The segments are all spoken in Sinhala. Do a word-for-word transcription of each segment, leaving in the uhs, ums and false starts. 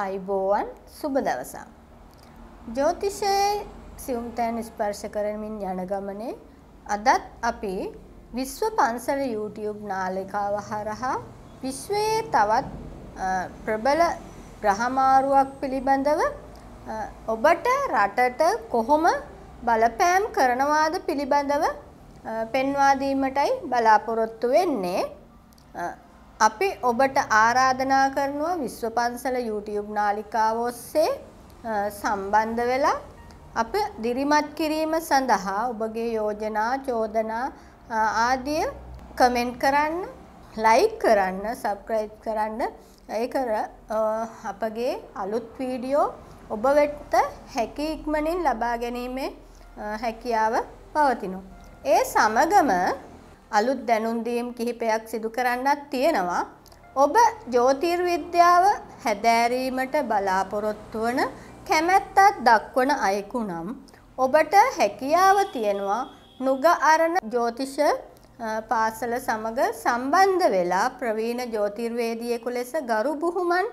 आयुबोवन शुभ दवस ज्योतिषे सिंहतन स्पर्श करमिन जनगमने अदत् अपि विश्व पांसल यूट्यूब नालिकावहारः विश्वे तवत् प्रबल ग्रहमारुवक् पिलिबंधव ओबट रटट कोहोम බලපෑම් කරනවාද පිළිබඳව පෙන්වා දීමටයි බලාපොරොත්තු වෙන්නේ අපි ඔබට ආරාධනා කරනවා විශ්ව පන්සල YouTube නාලිකාව ඔස්සේ සම්බන්ධ වෙලා අප දිරිමත් කිරීම සඳහා ඔබගේ යෝජනා චෝදනා ආදී කමෙන්ට් කරන්න ලයික් කරන්න subscribe කරන්න ඒ කර අපගේ අලුත් වීඩියෝ ඔබ වෙත හැකි ඉක්මනින් ලබා ගැනීමේ හැකියාව පවතිනවා. ඒ සමගම අලුත් දැනුම් දීම් කිහිපයක් සිදු කරන්නත් තියෙනවා. ඔබ ජ්‍යොතිර්විද්‍යාව හැදෑරීමට බලාපොරොත්තු වන කැමැත්තක් දක්වන අයෙකු නම් ඔබට හැකියාව තියෙනවා නුග අරණ ජ්‍යොතිෂ පාසල සමග සම්බන්ධ වෙලා ප්‍රවීණ ජ්‍යොතිර්වේදියෙකු ලෙස ගරු බුහුමන්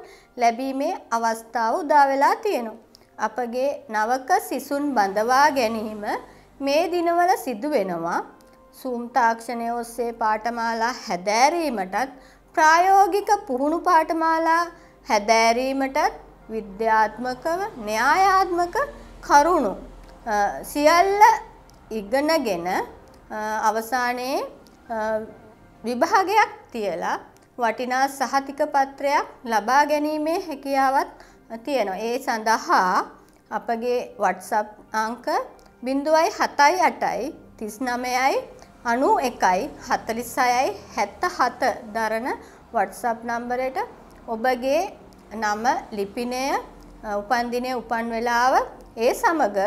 ලැබීමේ අවස්ථාව උදා වෙලා තියෙනවා. අපගේ නවක සිසුන් බඳවා ගැනීම මේ දිනවල සිදු වෙනවා. සූම් තාක්ෂණය ඔස්සේ පාඨමාලා හැදෑරීමටත් ප්‍රායෝගික පුහුණු පාඨමාලා හැදෑරීමටත් විද්‍යාත්මකව න්‍යායාත්මක කරුණු සියල්ල ඉගෙනගෙන අවසානයේ විභාගයක් තියලා වටිනා සහතික පත්‍රයක් ලබා ගැනීමේ හැකියාවක් තියෙනවා. ඒ සඳහා අපගේ WhatsApp අංක ज़ीरो सात आठ आठ, तीन नौ, नौ एक, चार छह, सात सात දරන WhatsApp නම්බරයට ඔබගේ නම, ලිපිනය, උපන් දිනය, උපන් වේලාව ඒ සමග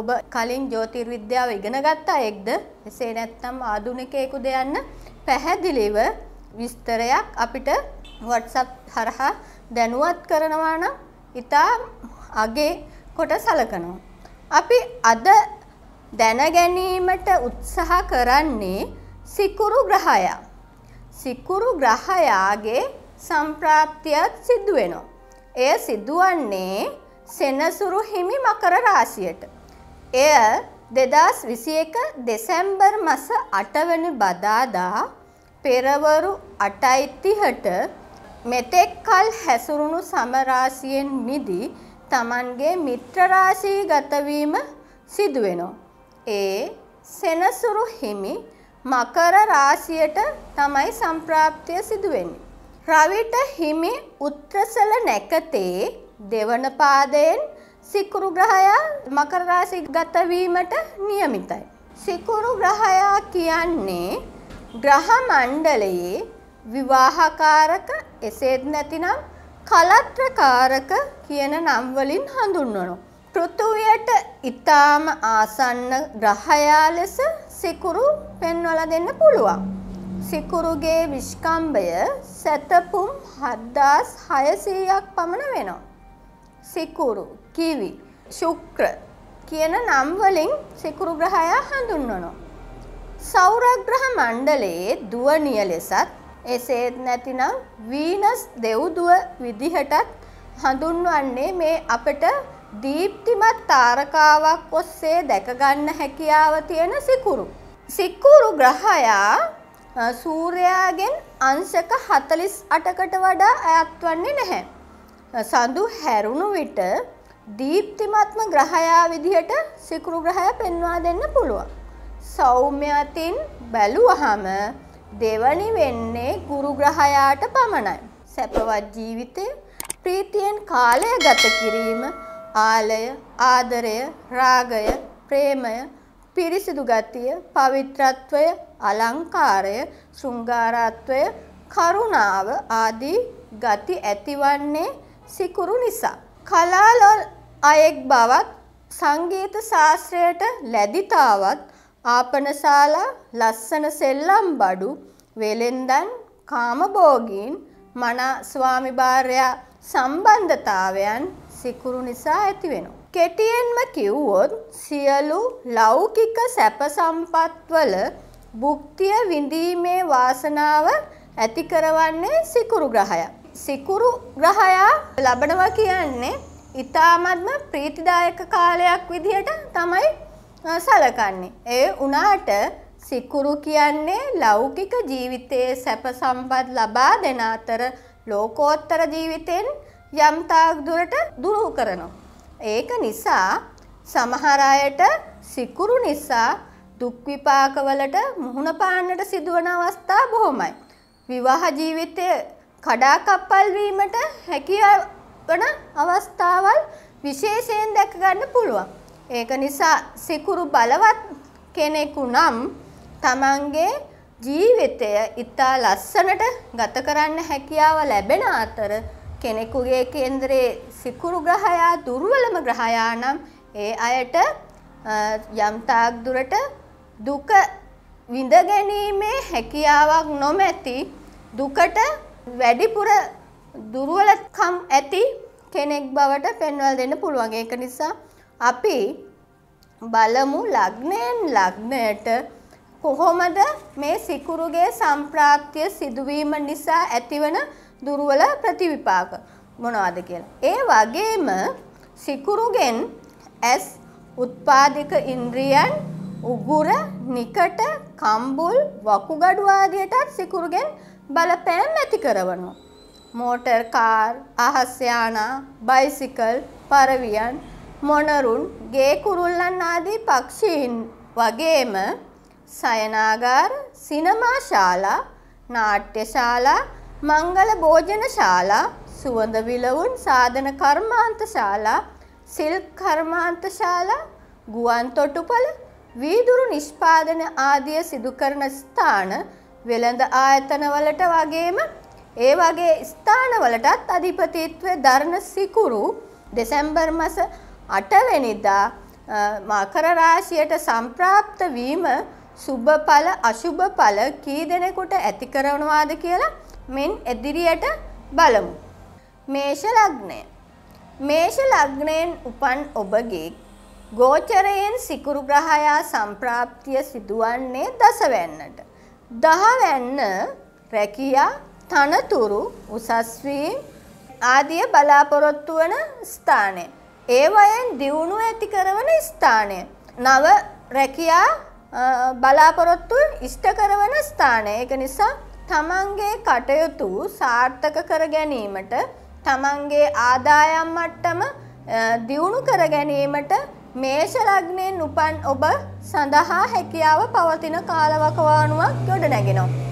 ඔබ කලින් ජ්‍යොතිර්විද්‍යාව ඉගෙන ගත්තා එක්ද එසේ නැත්නම් ආධුනිකයෙකුද යන්න පැහැදිලිව විස්තරයක් අපිට WhatsApp හරහා දැනුවත් කරනවා නම් ඉතා අගේ කොට සලකනවා. අපි අද දැන ගැනීමට උත්සාහ කරන්නේ සිකුරු ග්‍රහය. සිකුරු ග්‍රහයාගේ සම්ප්‍රාප්තියක් සිදු වෙනවා. එය සිදුවන්නේ සෙනසුරු හිමි මකර රාශියට. එය දෙදාස් විසිඑක දෙසැම්බර් මස අට වෙනි බදාදා පෙරවරු අටයි තිහට මෙතෙක් කල හැසිරුණු සම රාශියෙන් මිදී Tamanගේ මිත්‍ර රාශී ගත වීම සිදු වෙනවා. ඒ සෙනසුරු හිමි මකර රාශියට තමයි සම්ප්‍රාප්තිය සිදු වෙන්නේ. රවිට හිමි උත්‍රසල නැකතේ දෙවන පාදයෙන් සිකුරු ග්‍රහයා මකර රාශි ගත වීමට નિયમિતයි. සිකුරු ග්‍රහයා කියන්නේ ග්‍රහ මණ්ඩලයේ විවාහකාරක එසේත් නැතිනම් කලත්‍රකාරක කියන නම් වලින් හඳුන්වනවා. පෘථුවියට ඊටාම ආසන්න ග්‍රහයා ලෙස සිකුරු පෙන්වලා දෙන්න පුළුවන්. සිකුරුගේ විස්කම්භය සතපුම් හත් හදාස් හයසීයක් පමණ වෙනවා. සිකුරු, කිවි, ශුක්‍ර කියන නම් වලින් සිකුරු ග්‍රහයා හඳුන්වනවා. සෞරග්‍රහ මණ්ඩලයේ දුවනිය ලෙසත් එසේත් නැතිනම් වීනස් දෙව්දුව විදිහටත් හඳුන්වන්නේ මේ අපට දීප්තිමත් තාරකාවක් ඔස්සේ දැක ගන්න හැකියාව තියෙන සිකුරු. සිකුරු ග්‍රහයා සූර්යයාගෙන් අංශක හතළිස් අටකට වඩා ඈත් වෙන්නේ නැහැ. සඳු හැරුණු විට දීප්තිමත්ම ග්‍රහයා විදිහට සිකුරු ග්‍රහය පෙන්වා දෙන්න පුළුවන්. සෞම්‍ය අතින් බැලුවහම දෙවනි වෙන්නේ ගුරු ග්‍රහයාට පමණයි. සැපවත් ජීවිතය, ප්‍රීතියෙන් කාලය ගත කිරීම, ආලය, ආදරය, රාගය, ප්‍රේමය, පිරිසිදු ගතිය, පවිත්‍රත්වය, අලංකාරය, ශෘංගාරත්වය, කරුණාව ආදී ගති ඇතිවන්නේ සිකුරු නිසා. කලාලොල් අයෙක් බවත්, සංගීත ශාස්ත්‍රයට ලැබිතාවත්, ආපනශාලා, ලස්සන සෙල්ලම් බඩු, වෙලෙන්දන්, කාමභෝගීන්, මනා ස්වාමි භාර්යා සම්බන්ධතාවයන් සිකුරු නිසා ඇතිවෙනවා. කෙටියෙන්ම කිව්වොත් සියලු ලෞකික සැප සම්පත්වල භුක්තිය විඳීමේ වාසනාව ඇති කරවන්නේ සිකුරු ග්‍රහයා. සිකුරු ග්‍රහයා ලබනවා කියන්නේ ඉතාමත්ම ප්‍රීතිදායක කාලයක් විදිහට තමයි සැලකන්නේ. ඒ උනාට සිකුරු කියන්නේ ලෞකික ජීවිතයේ සැප සම්පත් ලබා දෙන අතර ලෝකෝත්තර ජීවිතෙන් යම්තාක් දුරට දුරු කරනවා. ඒක නිසා සමහර අයට සිකුරු නිසා දුක් විපාකවලට මුහුණ පාන්නට සිදුවන අවස්ථා බොහොමයි. විවාහ ජීවිතයේ කඩාකප්පල් වීමට හැකියවන අවස්ථාවල් විශේෂයෙන් දැක ගන්න පුළුවන්. ඒක නිසා සිකුරු බලවත් කෙනෙකු නම් තමන්ගේ ජීවිතය ඉතා ලස්සනට ගත කරන්න හැකියාව ලැබෙන අතර කෙනෙකුගේ කේන්දරයේ සිකුරු ග්‍රහයා දුර්වලම ග්‍රහයා නම් ඒ අයට යම්තාක් දුරට දුක විඳ ගැනීමේ හැකියාවක් නොමැති දුකට වැඩිපුර දුර්වලකම් ඇති කෙනෙක් බවට පෙන්වලා දෙන්න පුළුවන්. ඒක නිසා අපි බලමු ලග්නයෙන් ලග්නයට කොහොමද මේ සිකුරුගේ සම්ප්‍රාප්තිය සිදුවීම නිසා ඇතිවන දුර්වල ප්‍රතිවිපාක මොනවාද කියලා. ඒ වගේම සිකුරුගෙන් ඇස් උත්පාදික ඉන්ද්‍රියන් උගුර නිකට කම්බුල් වකුගඩු ආදියටත් සිකුරුගෙන් බලපෑම් ඇති කරනවා. මෝටර් කාර්, අහස් යානා, බයිසිකල්, පරවියන්, මොණරුන්, ගේ කුරුල්ලන් ආදී පක්ෂීන් වගේම සයනාගාර, සිනමා ශාලා, නාට්‍ය ශාලා, මංගල භෝජන ශාලා, සුවඳ විලවුන් සාධන කර්මාන්ත ශාලා, සිල්ක් කර්මාන්ත ශාලා, ගුවන් තොටුපළ, වීදුරු නිෂ්පාදන ආදිය සිදු කරන ස්ථාන, වෙළඳ ආයතනවලට වගේම ඒ වගේ ස්ථානවලටත් අධිපතිත්වයේ දරන සිකුරු දෙසැම්බර් මාස අට වෙනිදා මකර රාශියට සම්ප්‍රාප්ත වීම සුබ ඵල අසුබ ඵල කී දෙනෙකුට ඇති කරනවාද කියලා මෙන් එදිරියට බලමු. මේෂ ලග්නය. මේෂ ලග්නයෙන් උපන් ඔබගේ ගෝචරයෙන් සිකුරු ග්‍රහයා සම්ප්‍රාප්තිය සිදුවන්නේ දසවැන්නට. දහවැන්න රැකියා, තනතුරු, උසස් වීම් ආදී බලාපොරොත්තු වන ස්ථානය. ඒවයෙන් දියුණුව ඇති කරවන ස්ථානය. නව රැකියා බලාපොරොත්තු ඉෂ්ට කරවන ස්ථානය. ඒක නිසා තමන්ගේ කටයුතු සාර්ථක කර ගැනීමට, තමන්ගේ ආදායම් මට්ටම දියුණු කර ගැනීමට මේෂ ලග්නයෙන් උපන් ඔබ සඳහා හැකියාව පවතින කාලවකවානුවක් ගොඩ නැගෙනවා.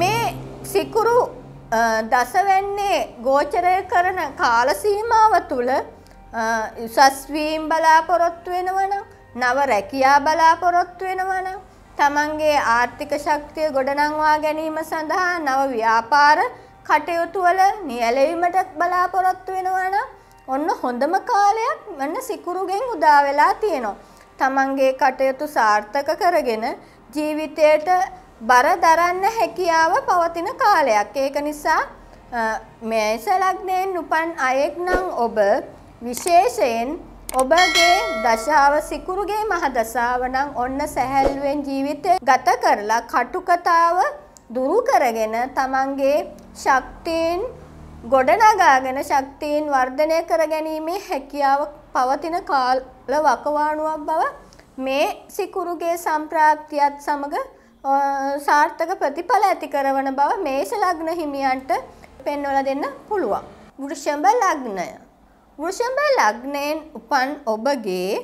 මේ සිකුරු දසවැන්නේ ගෝචරය කරන කාල සීමාව තුළ උසස් වීම් බලාපොරොත්තු වෙනවනම්, නව රැකියා බලාපොරොත්තු වෙනවනම්, තමන්ගේ ආර්ථික ශක්තිය ගොඩනංවා ගැනීම සඳහා නව ව්‍යාපාර කටයුතු වල නියැලීමට බලාපොරොත්තු වෙනවනම් ඔන්න හොඳම කාලයක් වන්න සිකුරුගෙන් උදා වෙලා තියෙනවා. තමන්ගේ කටයුතු සාර්ථක කරගෙන ජීවිතයට බර දරන්න හැකියාව පවතින කාලයක්. ඒක නිසා මේෂ ලග්නයෙන් උපන් අයෙක් නම් ඔබ විශේෂයෙන් ඔබගේ දශාව සිකුරුගේ මහ දශාව නම් ඔන්න සැහැල්ලුවෙන් ජීවිතය ගත කරලා කටුකතාව දුරු කරගෙන තමන්ගේ ශක්තියින් ගොඩනගාගෙන ශක්තියින් වර්ධනය කර ගැනීමේ හැකියාව පවතින කාල වකවානුවක් බව මේ සිකුරුගේ සම්ප්‍රාප්තියත් සමග සාර්ථක ප්‍රතිඵල ඇති කරන බව මේෂ ලග්න හිමියන්ට පෙන්වලා දෙන්න පුළුවන්. වෘෂභ ලග්නය. වෘෂභ ලග්නයෙන් උපන් ඔබගේ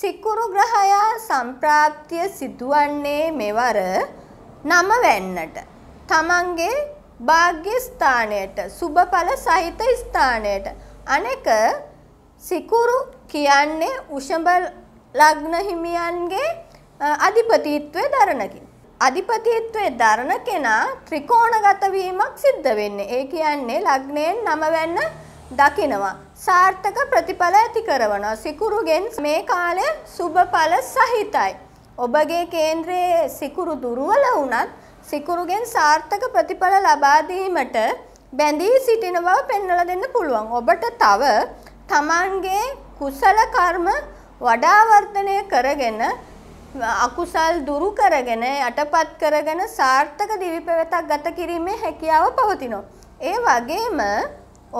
සිකුරු ග්‍රහයා සම්ප්‍රාප්තිය සිදුවන්නේ මෙවර නවවැන්නට. තමන්ගේ භාග්‍ය ස්ථානයට, සුබඵල සහිත ස්ථානයට. අනෙක සිකුරු කියන්නේ වෘෂභ ලග්න හිමියන්ගේ අධිපතිත්වයේ දරණකින්. අධිපතිත්වයේ දරණ කෙනා ත්‍රිකෝණගත වීමක් සිද්ධ වෙන්නේ. ඒ කියන්නේ ලග්නයෙන් නවවැන්න දකිනවා. සාර්ථක ප්‍රතිඵල ඇති කරනවා. සිකුරුගෙන් මේ කාලය සුබඵල සහිතයි. ඔබගේ කේන්ද්‍රයේ සිකුරු දුර්වල වුණත් සිකුරුගෙන් සාර්ථක ප්‍රතිඵල ලබා දීමට බැඳී සිටින බව පෙන්වලා දෙන්න පුළුවන්. ඔබට තව තමන්ගේ කුසල කර්ම වඩා වර්ධනය කරගෙන අකුසල් දුරු කරගෙන යටපත් කරගෙන සාර්ථක දිවිපෙවතක් ගත කිරීමේ හැකියාව පවතිනවා. ए वगेम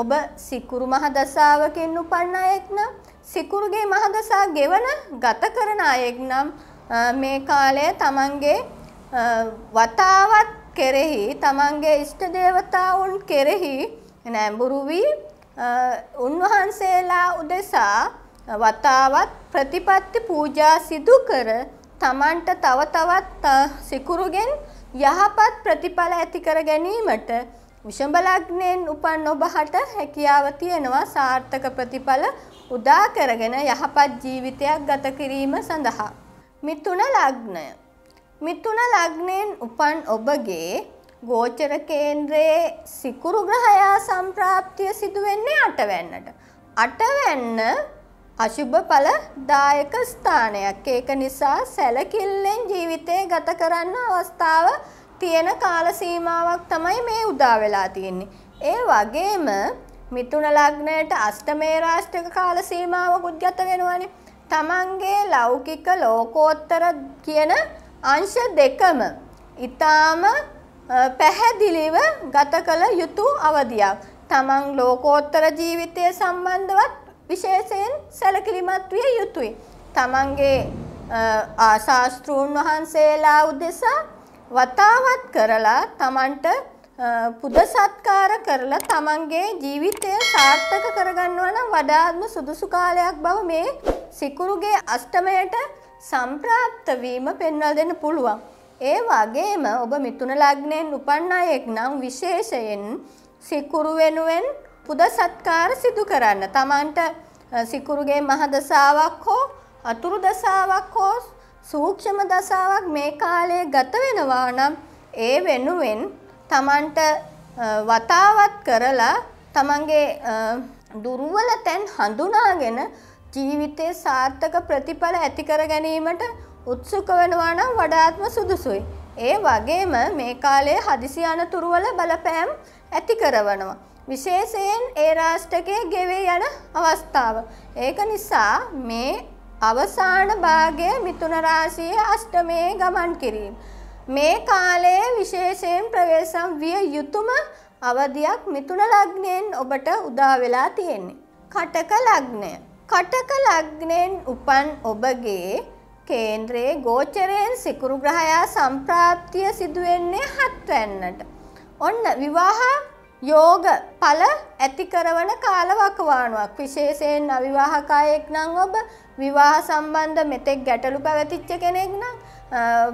ඔබ සිකුරු මහදසාවකින් උපන්න අයෙක් නම් සිකුරුගේ මහදසාව ගෙවන ගත කරන අයෙක් නම් මේ කාලය තමන්ගේ වතාවත් කෙරෙහි තමන්ගේ ඉෂ්ට දේවතාවුන් කෙරෙහි නැඹුරු වී උන්වහන්සේලා උදෙසා වතාවත් ප්‍රතිපත්ති පූජා සිදු කර තමන්ට තව තවත් සිකුරුගෙන් යහපත් ප්‍රතිඵල ඇති කර ගැනීමට विषम लग्नेन उपन्न ओबहट हेकियावती एनवा सार्थक प्रतिफल उदाकरगेन यहपत् जीवितयक गत किरीम संदहा मिथुन लग्नय मिथुन लग्नेन उपन्न ओबगे गोचर केंद्रे सिकुरु ग्रहया संप्राप्तिय सिदु वेन्ने අට वेन्नට අට वेन्न අශුභ ඵල දායක ස්ථානයක් ඒක නිසා සැලකිල්ලෙන් ජීවිතේ ගත කරන්න අවස්ථාව තියෙන කාල සීමාවක් තමයි මේ උදා වෙලා තියෙන්නේ. ඒ වගේම මිථුන ලග්නයට අෂ්ටමේ රාශියක කාල සීමාවකුත් ගත වෙනවානේ. තමන්ගේ ලෞකික ලෝකෝත්තර කියන අංශ දෙකම ඊටාම පැහැදිලිව ගත කළ යුතු අවධියක්. තමන් ලෝකෝත්තර ජීවිතය සම්බන්ධවත් විශේෂයෙන් සැලකිලිමත් විය යුතුයි. තමන්ගේ ආශාස්ත්‍රූන් වහන්සේලා උදෙසා වතාවත් කරලා තමන්ට පුද සත්කාර කරලා තමන්ගේ ජීවිතය සාර්ථක කරගන්නවා නම් වඩාත්ම සුදුසු කාලයක් බව මේ සිකුරුගේ අෂ්ටමයට සම්ප්‍රාප්ත වීම පෙන්වලා දෙන්න පුළුවන්. ඒ වගේම ඔබ මිථුන ලග්නයෙන් උපන්න අයෙක් නම් විශේෂයෙන් සිකුරු වෙනුවෙන් පුද සත්කාර සිදු කරන්න. තමන්ට සිකුරුගේ මහ දසාවක් හෝ අතුරු දසාවක් හෝ සූක්ෂම දසාවක් මේ කාලයේ ගත වෙනවා නම් ඒ වෙනුවෙන් තමන්ට වතාවත් කරලා තමන්ගේ දුර්වල තැන් හඳුනාගෙන ජීවිතේ සාර්ථක ප්‍රතිඵල ඇති කර ගැනීමට උත්සුක වෙනවා නම් වඩාත්ම සුදුසුයි. ඒ වගේම මේ කාලයේ හදිසි අනතුරු වල බලපෑම් ඇති කරනවා. විශේෂයෙන් ඒ රාශියකේ ගෙවේ යන අවස්ථාව. ඒක නිසා මේ අවසාන භාගය මිථුන රාශියේ අෂ්ටමයේ ගමන් කිරීම මේ කාලයේ විශේෂයෙන් ප්‍රවේශම් විය යුතුම අවධියක් මිථුන ලග්නයෙන් ඔබට උදා වෙලා තියෙන්නේ. කටක ලග්නය කටක ලග්නයෙන් උපන් ඔබගේ කේන්ද්‍රයේ ගෝචරයෙන් සිකුරු ග්‍රහයා සම්ප්‍රාප්තිය සිදු වෙන්නේ හත් වෙන්නට. ඔන්න විවාහ යෝග ඵල ඇති කරන කාලවකවානුවක්. විශේෂයෙන් අවිවාහක අයෙක් නම් ඔබ විවාහ සම්බන්ධ මෙතෙක් ගැටලු පැවතිච්ච කෙනෙක් නම්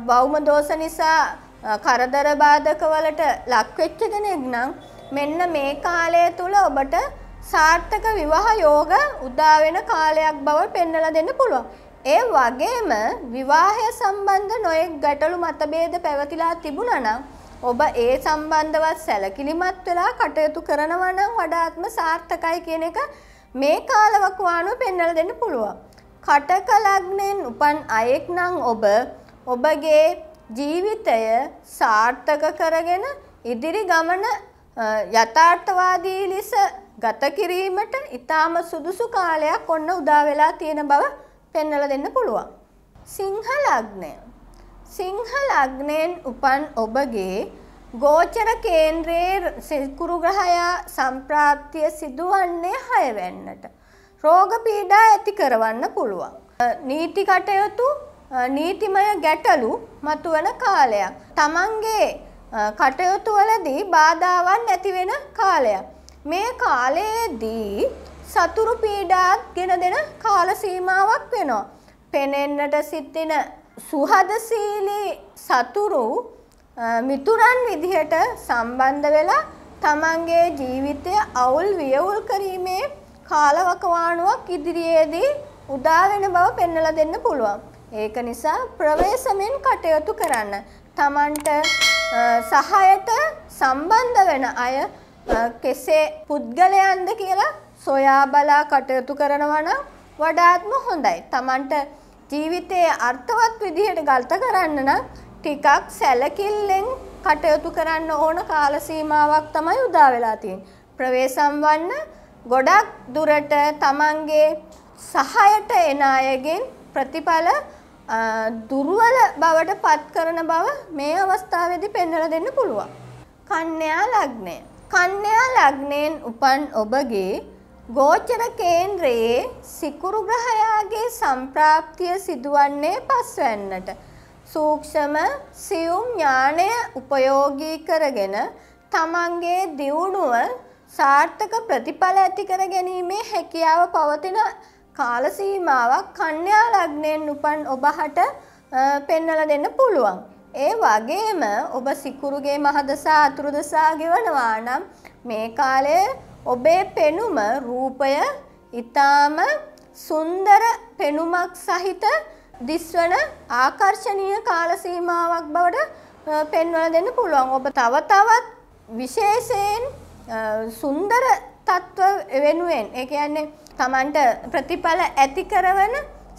බෞම දෝෂ නිසා කරදර බාධක වලට ලක් වෙච්ච කෙනෙක් නම් මෙන්න මේ කාලය තුල ඔබට සාර්ථක විවාහ යෝග උදා වෙන කාලයක් බව පෙන්වලා දෙන්න පුළුවන්. ඒ වගේම විවාහය සම්බන්ධ නොයෙක් ගැටලු මතභේද පැවතිලා තිබුණා නම් ඔබ ඒ සම්බන්ධවත් සැලකිලිමත් වෙලා කටයුතු කරනවා නම් වඩාත්ම සාර්ථකයි කියන එක මේ කාලවකවානුව පෙන්වලා දෙන්න පුළුවන්. කටක ලග්නෙන් උපන් අයෙක් නම් ඔබ ඔබගේ ජීවිතය සාර්ථක කරගෙන ඉදිරි ගමන යථාර්ථවාදී ලෙස ගත කිරීමට ඉතාම සුදුසු කාලයක් ඔන්න උදා වෙලා තියෙන බව පෙන්වලා දෙන්න පුළුවන්. සිංහ ලග්නය සිංහ ලග්නෙන් උපන් ඔබගේ ගෝචර කේන්ද්‍රයේ සිකුරු ග්‍රහයා සම්ප්‍රාප්තිය සිදුවන්නේ හය වෙන්නට රෝග පීඩා ඇති කරවන්න පුළුවන්. නීති කටයුතු නීතිමය ගැටලු මතුවන කාලයක්. තමන්ගේ කටයුතු වලදී බාධාවන් ඇති වෙන කාලයක්. මේ කාලයේදී සතුරු පීඩාත් ගෙන දෙන කාල සීමාවක් වෙනවා. පෙනෙන්නට සිටින සුහදශීලී සතුරු මිතුරන් විදිහට සම්බන්ධ වෙලා තමන්ගේ ජීවිතය අවුල් වියවුල් කිරීමේ කාලවකවානුවක් ඉදිරියේදී උදා වෙන බව පෙන්වලා දෙන්න පුළුවන්. ඒක නිසා ප්‍රවේශමෙන් කටයුතු කරන්න. තමන්ට සහායට සම්බන්ධ වෙන අය කෙසේ පුද්ගලයන්ද කියලා සොයා බලා කටයුතු කරනවා නම් වඩාත්ම හොඳයි. තමන්ට ජීවිතයේ අර්ථවත් විදිහට ගත කරන්න නම් ටිකක් සැලකිල්ලෙන් කටයුතු කරන්න ඕන කාල සීමාවක් තමයි උදා වෙලා තියෙන්නේ. ප්‍රවේශම් වන්න ගොඩක් දුරට තමන්ගේ සහායට එන අයගෙන් ප්‍රතිඵල දුර්වල බවට පත් කරන බව මේ අවස්ථාවේදී පෙන්වලා දෙන්න පුළුවන්. කන්‍යා ලග්නය කන්‍යා ලග්නයෙන් උපන් ඔබගේ ගෝචර කේන්ද්‍රයේ සිකුරු ග්‍රහයාගේ සම්ප්‍රාප්තිය සිදුවන්නේ පස්වැන්නට. සූක්ෂම සියුම් ඥානය උපයෝගී කරගෙන තමන්ගේ දියුණුව සාර්ථක ප්‍රතිඵල ඇති කර ගැනීමේ හැකියාව පවතින කාල සීමාවක් කන්‍යා ලග්නයෙන් උපන් ඔබට පෙන්වලා දෙන්න පුළුවන්. ඒ වගේම ඔබ සිකුරුගේ මහදසා අතුරු දසා ගෙවනවා නම් මේ කාලයේ ඔබේ පෙනුම රූපය ඊටාම සුන්දර පෙනුමක් සහිත දිස්වන ආකර්ශනීය කාල සීමාවක් බවට පෙන්වලා දෙන්න පුළුවන්. ඔබ තව තවත් විශේෂයෙන් සුන්දර තත්ත්ව වෙනුවෙන් ඒ කියන්නේ තමන්ට ප්‍රතිඵල ඇති කරන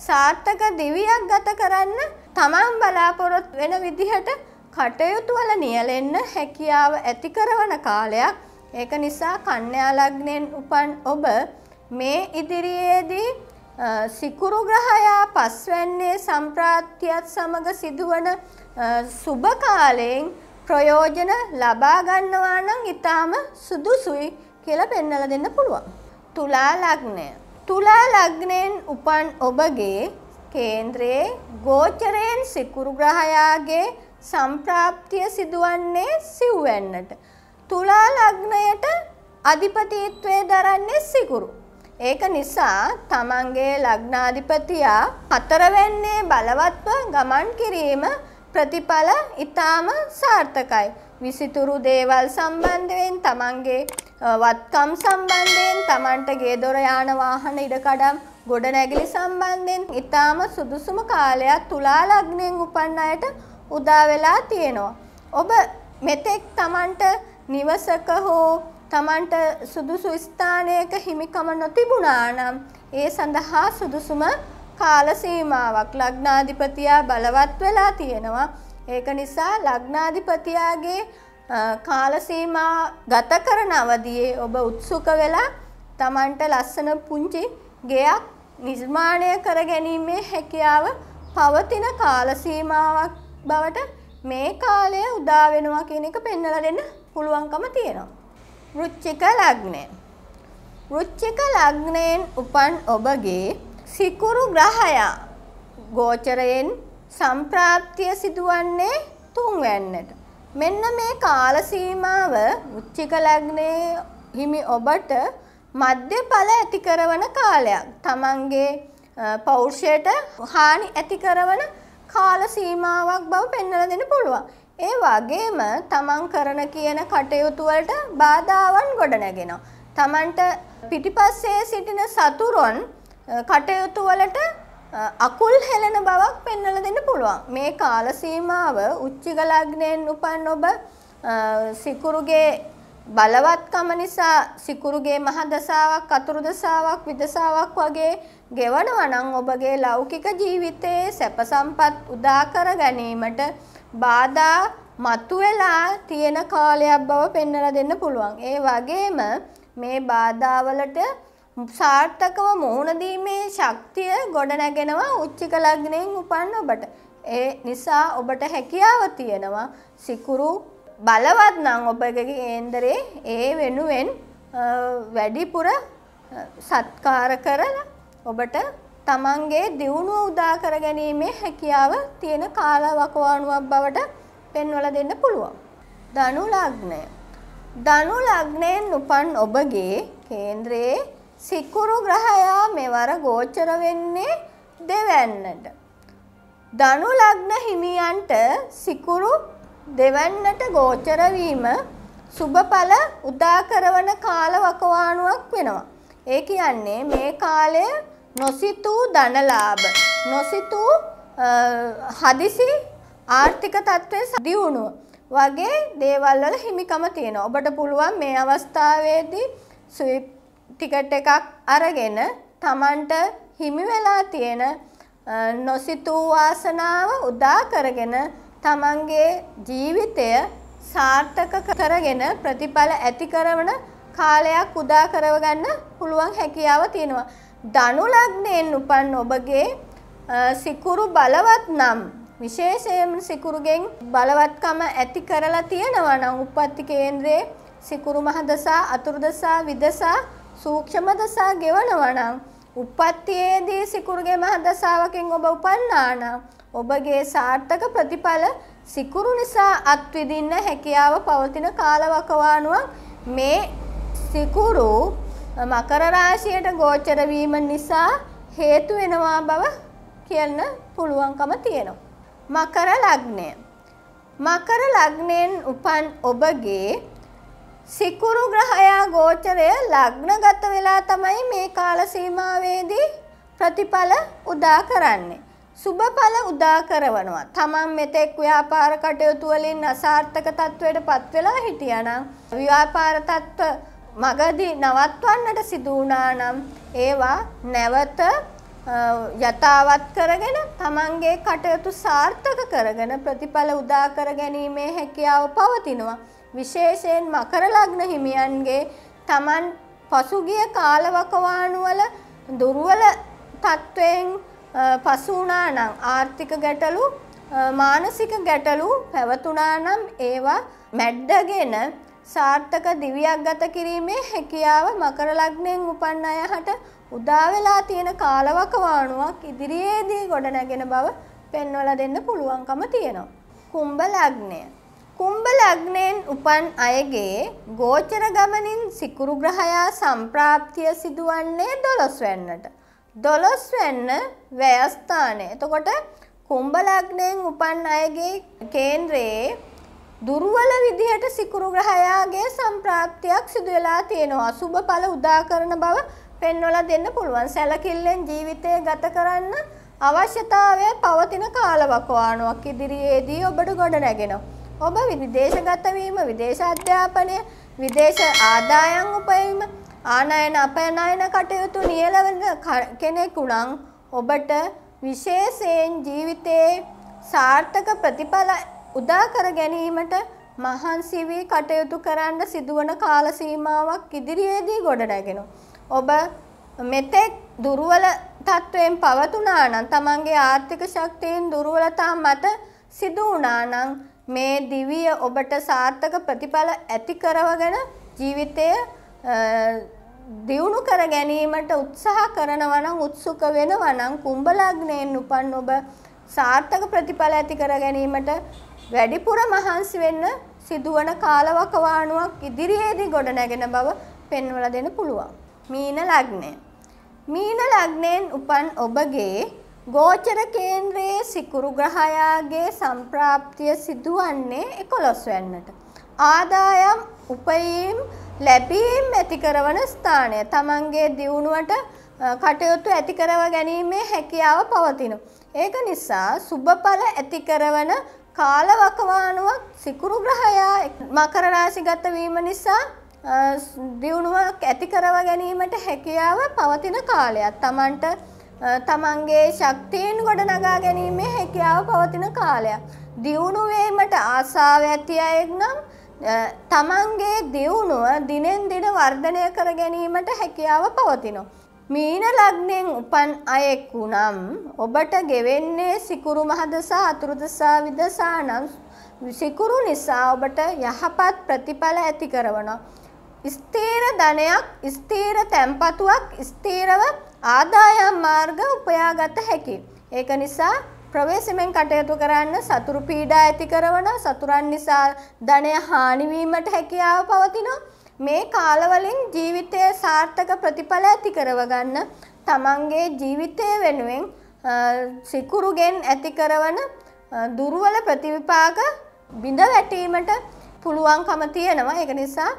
සාර්ථක දිවියක් ගත කරන්න තමන් බලාපොරොත්තු වෙන විදිහට කටයුතු වල නියැලෙන්න හැකියාව ඇති කරන කාලයක්. ඒක නිසා කන්‍යා ලග්නයෙන් උපන් ඔබ මේ ඉදිරියේදී සිකුරු ග්‍රහයා පස්වැන්නේ සම්ප්‍රාප්තියත් සමග සිදුවන සුබ කාලයෙන් ප්‍රයෝජන ලබා ගන්නවා නම් ඊටාම සුදුසුයි කියලා පෙන්වලා දෙන්න පුළුවන්. තුලා ලග්නය. තුලා ලග්නයෙන් උපන් ඔබගේ කේන්ද්‍රයේ ගෝචරයෙන් සිකුරු ග්‍රහයාගේ සම්ප්‍රාප්තිය සිදුවන්නේ සිව්වැන්නට. තුලා ලග්නයට අධිපතිත්වය දරන්නේ සිකුරු. ඒක නිසා තමන්ගේ ලග්නාධිපතියා හතරවැන්නේ බලවත්ව ගමන් කිරීම ප්‍රතිඵල ඊටාම සාර්ථකයි. විසිතුරු දේවල් සම්බන්ධයෙන් තමන්ගේ වත්කම් සම්බන්ධයෙන් තමන්ට ගේ දොර යාන වාහන ඉඩකඩම් ගොඩනැගිලි සම්බන්ධයෙන් ඊටාම සුදුසුම කාලයක් තුලා ලග්නයෙන් උපන් අයට උදා වෙලා තියෙනවා. ඔබ මෙතෙක් තමන්ට නිවසක හෝ තමන්ට සුදුසු ස්ථානයක හිමිකම නොතිබුණා නම් ඒ සඳහා සුදුසුම කාල සීමාවක් ලග්නාධිපතියා බලවත් වෙලා තියෙනවා. ඒක නිසා ලග්නාධිපතියාගේ කාල සීමා ගත කරන අවදියේ ඔබ උත්සුක වෙලා තමන්ට ලස්සන පුංචි ගෙයක් නිර්මාණය කර ගැනීමේ හැකියාව පවතින කාල සීමාවක් බවට මේ කාලය උදා වෙනවා කියන එක පෙන්වලා දෙන්න පුළුවන්කම තියෙනවා. වෘශ්චික ලග්නය. වෘශ්චික ලග්නයෙන් උපන් ඔබගේ සිකුරු ග්‍රහයා ගෝචරයෙන් සම්ප්‍රාප්තිය සිදුවන්නේ තුන්වැන්නට. මෙන්න මේ කාල සීමාව වෘශ්චික ලග්නයේ හිමි ඔබට මධ්‍යඵල ඇති කරන කාලයක්. තමන්ගේ පෞරුෂයට හානි ඇති කරන කාල සීමාවක් බව පෙන්වලා දෙන්න පුළුවන්. ඒ වගේම තමන් කරන කියන කටයුතු වලට බාධාවන් ගොඩනැගෙනවා. තමන්ට පිටිපස්සේ සිටින සතුරුන් කටයුතු වලට අකුල් හෙලන බවක් පෙන්වලා දෙන්න පුළුවන්. මේ කාල සීමාව වෘශ්චික ලග්නයෙන් උපන් ඔබ සිකුරුගේ බලවත්කම නිසා සිකුරුගේ මහ දසාවක් අතුරු දසාවක් විදසාවක් වගේ ගෙවනවා නම් ඔබගේ ලෞකික ජීවිතයේ සැප සම්පත් උදා කර ගැනීමට බාධා මතුවලා තියෙන කාලයක් බව පෙන්වලා දෙන්න පුළුවන්. ඒ වගේම මේ බාධා වලට සාර්ථකව මුහුණ දීමේ ශක්තිය ගොඩනැගෙනවා වෘශ්චික ලග්නයෙන් උපන් ඔබට. ඒ නිසා ඔබට හැකියාව තියෙනවා සිකුරු බලවත් නම් ඔබගේ කේන්දරේ ඒ වෙනුවෙන් වැඩිපුර සත්කාර කරලා ඔබට තමන්ගේ දියුණුව උදා කර ගැනීමේ හැකියාව තියෙන කාල වකවානුවක් බවට පෙන්වලා දෙන්න පුළුවන්. ධනු ලග්නය. ධනු ලග්නයෙන් උපන් ඔබගේ කේන්ද්‍රයේ සිකුරු ග්‍රහයා මෙවර ගෝචර වෙන්නේ දෙවැන්නට. ධනු ලග්න හිමියන්ට සිකුරු දෙවැන්නට ගෝචර වීම සුබඵල උදා කරන කාල වකවානුවක් වෙනවා. ඒ කියන්නේ මේ කාලය නොසිතූ ධනලාභ, නොසිතූ හදිසි ආර්ථික තත්ත්වයේ දියුණුව වගේ දේවල් වල හිමිකම තියෙනවා. ඔබට පුළුවන් මේ අවස්ථාවේදී ස්විප් ටිකට් එකක් අරගෙන තමන්ට හිමි වෙලා තියෙන නොසිතූ වාසනාව උදා කරගෙන තමන්ගේ ජීවිතය සාර්ථක කරගෙන ප්‍රතිඵල ඇති කරන කාලයක් උදා කරවගන්න පුළුවන් හැකියාව තියෙනවා. ධනු ලග්නයෙන් උපන් ඔබගේ සිකුරු බලවත් නම් විශේෂයෙන් සිකුරුගෙන් බලවත්කම ඇති කරලා තියෙනවා නම් උප්පත්ති කේන්ද්‍රයේ सिकुरुमः दशा अतुर्दशा विदशा सूक्ष्मदशा ಗೆವಣವಣ ಉಪತ್ತೇದಿ ಸಿಕುರುಗೆ ಮಹದಸಾವಕಿಂಗ್ ಒಬ್ಬ ಉಪನ್ನಾಣ ಒಬ್ಬಗೆ ಸಾರ್ಥಕ ಪ್ರತಿಫಲ ಸಿಕುರು ನಿಸಾ ಅತ್ವಿದಿನ್ನ ಹೆಕಿಯಾವ ಪವತಿನ ಕಾಲವಕವಾನುವ ಮೇ ಸಿಕುರು ಮಕರ ರಾಶಿයට ಗೋಚರ වීම නිසා හේතු වෙනවා බව කියන්න පුළුවන්කම තියෙනවා. මකර ලග්නය මකර ලග්නෙන් උපන් ඔබගේ සිකුරු ග්‍රහයා ගෝචරය ලග්නගත වෙලා තමයි මේ කාල සීමාවේදී ප්‍රතිඵල උදා කරන්නේ. සුබඵල උදා කරනවා. තමන් මෙතෙක් ව්‍යාපාර කටයුතු වලින් අසාර්ථක තත්වයටපත් වෙලා හිටියා නම් ව්‍යාපාර තත්ත්ව මගදී නවත්වන්නට සිදු වුණා නම් ඒවා නැවත යථාවත් කරගෙන තමන්ගේ කටයුතු සාර්ථක කරගෙන ප්‍රතිඵල උදා කර ගැනීමේ හැකියාව පවතිනවා. විශේෂයෙන් මකර ලග්න හිමියන්ගේ තමන් පසුගිය කාලවකවානුවල දුර්වල තත්වයෙන් පසු වුණා නම් ආර්ථික ගැටලු මානසික ගැටලු පැවතුණා නම් ඒවා මැඩගෙන සාර්ථක දිවියක් ගත කිරීමේ හැකියාව මකර ලග්නෙන් උපන් අයට උදා වෙලා තියෙන කාලවකවානුවක් ඉදිරියේදී ගොඩනැගෙන බව පෙන්වලා දෙන්න පුළුවන්කම තියෙනවා. කුම්භ ලග්නය කුම්භ ලග්නෙන් උපන් අයගේ ගෝචර ගමනින් සිකුරු ග්‍රහයා සම්ප්‍රාප්තිය සිදුවන්නේ දොළොස්වැන්නට. දොළොස්වැන්න ව්‍යයස්ථානය. එතකොට කුම්භ ලග්නෙන් උපන් අයගේ කේන්ද්‍රයේ දුර්වල විදිහට සිකුරු ග්‍රහයාගේ සම්ප්‍රාප්තියක් සිදු වෙලා තියෙනවා. අසුබ ඵල උදා කරන බව පෙන්වලා දෙන්න පුළුවන්. සැලකිල්ලෙන් ජීවිතය ගත කරන්න අවශ්‍යතාවය පවතින කාලවකවානුවක් ඉදිරියේදී ඔබට ගොඩ නැගෙනවා. ඔබ විදේශගත වීම, විදේශ අධ්‍යාපනය, විදේශ ආදායම් උපයීම, ආනයන අපනයන කටයුතු නියැලවන කෙනෙකු නම් ඔබට විශේෂයෙන් ජීවිතයේ සාර්ථක ප්‍රතිඵල උදා කර ගැනීමට මහන්සි වී කටයුතු කරන්න සිදුවන කාල සීමාවක් ඉදිරියේදී ගොඩනැගෙනවා. ඔබ මෙතෙක් දුර්වල තත්වයෙන් පවතුනා නම් තමන්ගේ ආර්ථික ශක්තියෙන් දුර්වලතා මත සිදු වුණා නම් මේ දිවිය ඔබට සාර්ථක ප්‍රතිඵල ඇති කරවගෙන ජීවිතය දියුණු කර ගැනීමට උත්සාහ කරනවා නම් උත්සුක වෙනවා නම් කුම්භ ලග්නයෙන් උපන් ඔබ සාර්ථක ප්‍රතිඵල ඇති කර ගැනීමට වැඩිපුර මහන්සි වෙන්න සිදුවන කාලවකවානුවක් ඉදිරියේදී ගොඩනැගෙන බව පෙන්වලා දෙන්න පුළුවන්. මීන ලග්නය මීන ලග්නයෙන් උපන් ඔබගේ ගෝචර කේන්ද්‍රයේ සිකුරු ග්‍රහයාගේ සම්ප්‍රාප්තිය සිදුවන්නේ එකොළොස්වැන්නට. ආදායම් උපයීම් ලැබීම් ඇති කරවන ස්ථානය. තමන්ගේ දියුණුවට කටයුතු ඇති කරව ගැනීමේ හැකියාව පවතිනවා. ඒක නිසා සුබඵල ඇති කරවන කාලවකවානුවක් සිකුරු ග්‍රහයා මකර රාශිගත වීම නිසා දියුණුවක් ඇති කරව ගැනීමට හැකියාව පවතින කාලයක්. තමන්ට තමන්ගේ ශක්තියෙන් ගොඩනගා ගැනීමේ හැකියාව පවතින කාලයක්. දියුණු වීමට ආසාව ඇති අයෙක් නම් තමන්ගේ දියුණුව දිනෙන් දින වර්ධනය කර ගැනීමට හැකියාව පවතිනවා. මීන ලග්නෙන් උපන් අයෙකු නම් ඔබට ගෙවෙන්නේ සිකුරු මහදසා අතුරුදසා විදසා නම් සිකුරු නිසා ඔබට යහපත් ප්‍රතිඵල ඇති කරනවා. ස්ථීර ධනයක්, ස්ථීර තැන්පතුවක්, ස්ථීරව ආදායම් මාර්ග උපයාගත හැකි. ඒක නිසා ප්‍රවේශමෙන් කටයුතු කරන්න සතුරු පීඩා ඇති කරන සතුරන් නිසා ධනය හානි වීමට හැකියාව පවතිනවා. මේ කාලවලින් ජීවිතයේ සාර්ථක ප්‍රතිඵල ඇති කරව ගන්න තමන්ගේ ජීවිතය වෙනුවෙන් සිකුරුගෙන් ඇති කරන දුර්වල ප්‍රතිවිපාක බිඳ වැටීමට පුළුවන්කම තියෙනවා. ඒක නිසා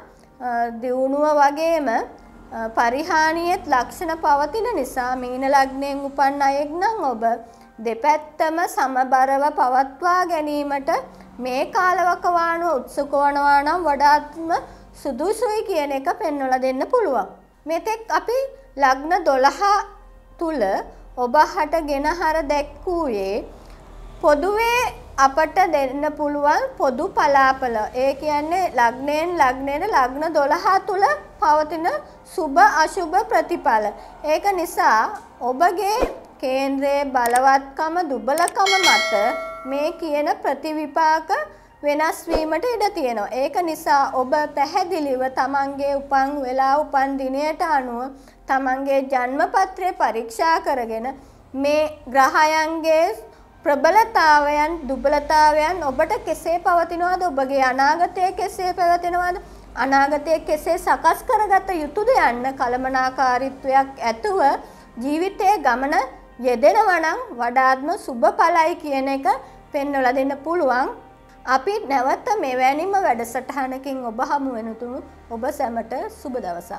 දියුණුව වගේම පරිහානියෙත් ලක්ෂණ පවතින නිසා මීන ලග්නයෙන් උපන් අයෙක් නම් ඔබ දෙපැත්තම සමබරව පවත්වා ගැනීමට මේ කාලවකවානුව උත්සුක වනවා නම් වඩාත්ම සුදුසුයි කියන එක පෙන්වලා දෙන්න පුළුවන්. මෙතෙක් අපි ලග්න දොළහ තුල ඔබ හට ගෙනහර දැක්වුවේ පොදුවේ අපට දෙන්න පුළුවන් පොදු පලාපල. ඒ කියන්නේ ලග්නයෙන් ලග්නයට ලග්න දොළහ තුල පවතින සුබ අසුබ ප්‍රතිඵල. ඒක නිසා ඔබගේ කේන්ද්‍රයේ බලවත්කම දුබලකම මත මේ කියන ප්‍රතිවිපාක වෙනස් වීමට ඉඩ තියෙනවා. ඒක නිසා ඔබ පැහැදිලිව තමන්ගේ උපන් වෙලා උපන් දිනයට අනුව තමන්ගේ ජන්මපත්‍රය පරීක්ෂා කරගෙන මේ ග්‍රහයන්ගේ ප්‍රබලතාවයන් දුබලතාවයන් ඔබට කෙසේ පවතිනවද, ඔබගේ අනාගතය කෙසේ පැවතෙනවද, අනාගතය කෙසේ සකස් කරගත යුතුද යන්න කලමනාකාරීත්වයක් ඇතුව ජීවිතයේ ගමන යෙදෙනවා නම් වඩාත්ම සුබ ඵලයි කියන එක පෙන්වලා දෙන්න පුළුවන්. අපි නැවත මෙවැනිම වැඩසටහනකින් ඔබ හමු වෙනතුරු ඔබ සැමට සුබ දවසක්.